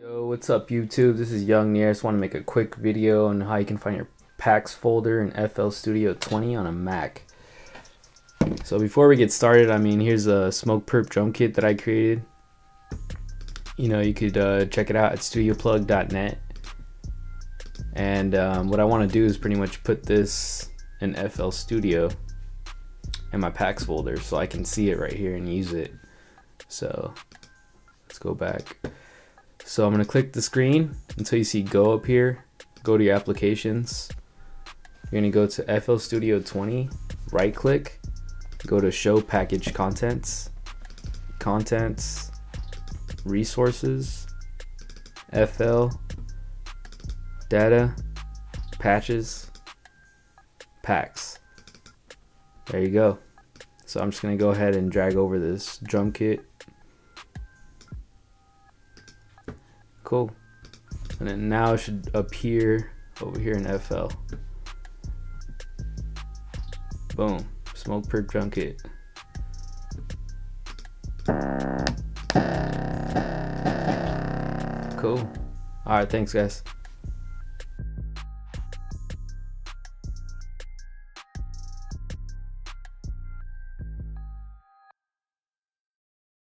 Yo, what's up YouTube? This is Young Nier. I just want to make a quick video on how you can find your packs folder in FL Studio 20 on a Mac. So before we get started, here's a Smoke Perc drum kit that I created. You know, you could check it out at studioplug.net. And what I want to do is pretty much put this in FL Studio in my packs folder so I can see it right here and use it. So let's go back. So I'm going to click the screen until you see Go up here. Go to your applications. You're going to go to FL Studio 20, right click, go to Show Package Contents, Contents, Resources, FL, Data, Patches, Packs. There you go. So I'm just going to go ahead and drag over this drum kit. Cool. And then now it should appear over here in FL. Boom. Smoke Perc drum kit. Cool. Alright, thanks guys.